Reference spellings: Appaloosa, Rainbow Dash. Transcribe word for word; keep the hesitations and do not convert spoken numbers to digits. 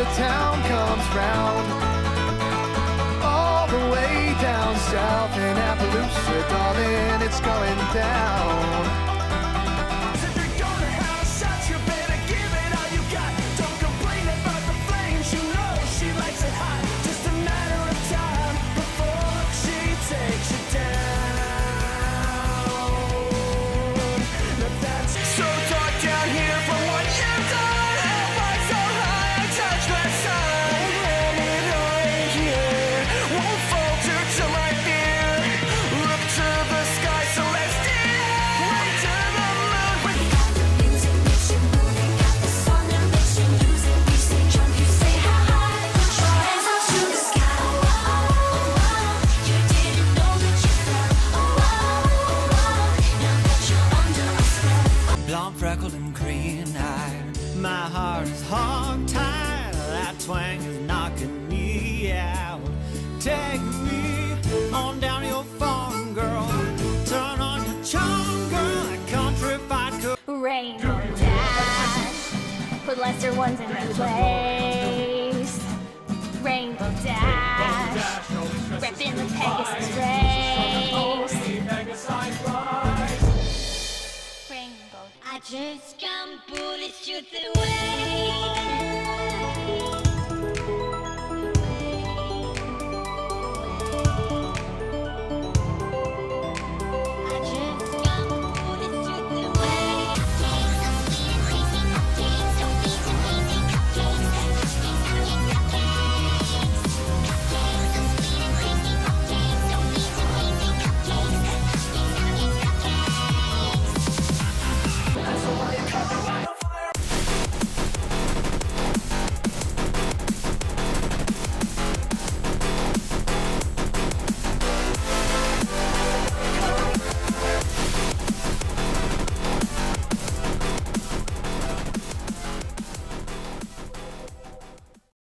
the town comes round, all the way down south in Appaloosa, darling, it's going down. Freckled and green-eyed, my heart is hog-tied. That twang is knocking me out. Take me on down your farm, girl. Turn on your charm, girl. That countrified cook. Rainbow Dash, put lesser ones in their place. Rainbow Dash, reppin' the Pegasus race. I just can't believe it's the way.